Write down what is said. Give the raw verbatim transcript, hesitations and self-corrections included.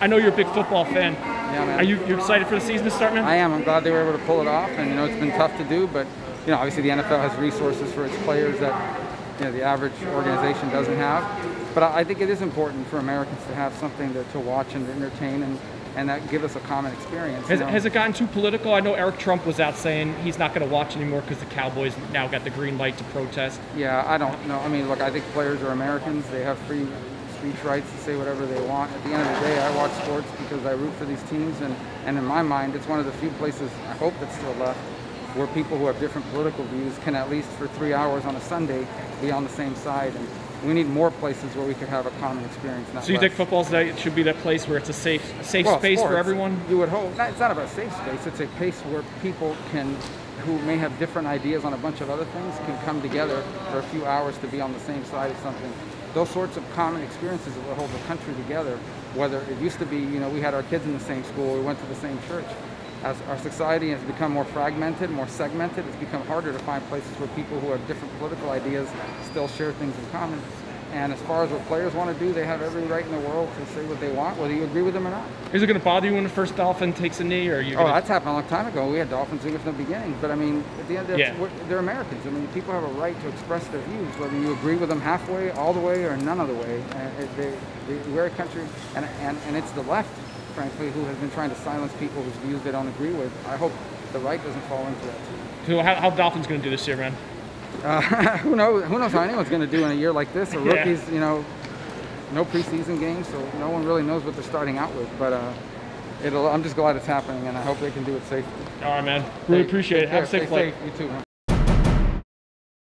I know you're a big football fan. Yeah, man. Are you you're excited for the season to start, man? I am. I'm glad they were able to pull it off, and you know it's been tough to do, but you know obviously the N F L has resources for its players that you know the average organization doesn't have. But I, I think it is important for Americans to have something to, to watch and to entertain, and and that give us a common experience. Has, you know? has it gotten too political? I know Eric Trump was out saying he's not going to watch anymore because the Cowboys now got the green light to protest. Yeah, I don't know. I mean, look, I think players are Americans. They have free speech rights to say whatever they want. At the end of the day, I watch sports because I root for these teams, and, and in my mind, it's one of the few places, I hope it's still left, where people who have different political views can at least for three hours on a Sunday be on the same side. And we need more places where we could have a common experience. Not so you less. think football should be that place where it's a safe safe well, space sports, for everyone? You would hope. It's not about safe space. It's a place where people can, who may have different ideas on a bunch of other things, can come together for a few hours to be on the same side of something. Those sorts of common experiences that will hold the country together, whether it used to be, you know, we had our kids in the same school, we went to the same church. As our society has become more fragmented, more segmented, it's become harder to find places where people who have different political ideas still share things in common. And as far as what players want to do, they have every right in the world to say what they want, whether you agree with them or not. Is it going to bother you when the first Dolphin takes a knee? Or are you? Oh, gonna... that's happened a long time ago. We had Dolphins doing it from the beginning. But I mean, at the end of the day, yeah. they're Americans. I mean, people have a right to express their views, whether you agree with them halfway, all the way, or none of the way. Uh, they, they, we're a country, and, and, and it's the left, frankly, who has been trying to silence people whose views they don't agree with. I hope the right doesn't fall into that too. So how, how Dolphins going to do this year, man? Uh, who knows? Who knows how anyone's going to do in a year like this? The rookies, yeah. you know, no preseason games, so no one really knows what they're starting out with. But uh, it'll, I'm just glad it's happening, and I hope they can do it safely. All right, man. Really appreciate it. Have a safe flight. You too, man.